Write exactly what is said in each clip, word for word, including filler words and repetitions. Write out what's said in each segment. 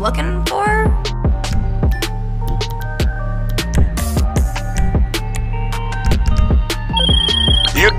looking for? Yep.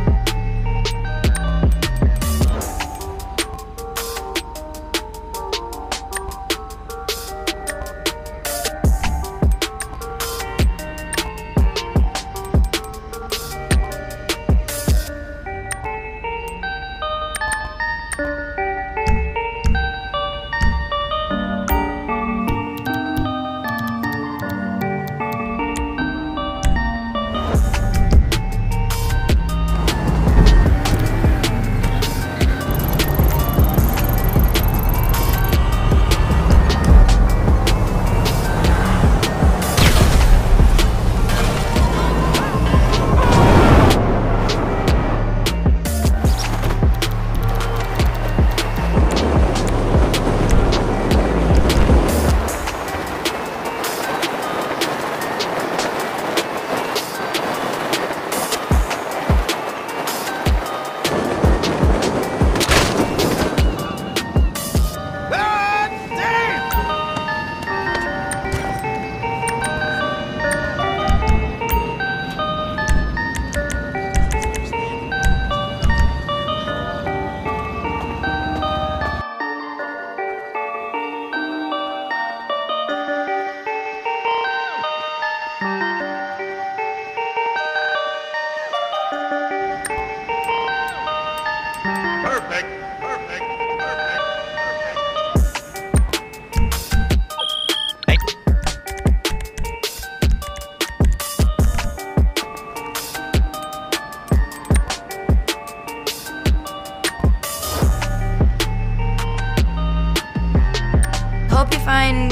Hope you find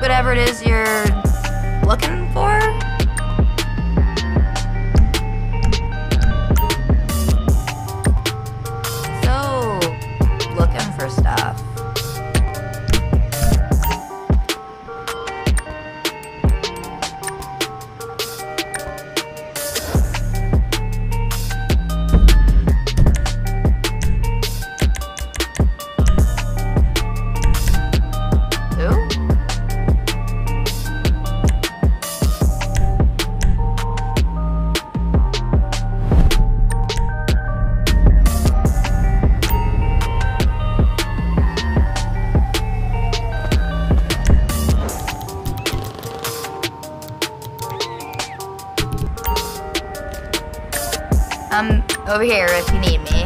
whatever it is you're looking for. So, looking for stuff. I'm over here if you need me.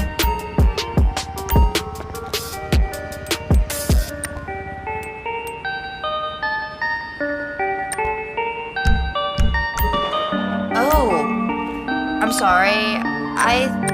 Oh, I'm sorry. I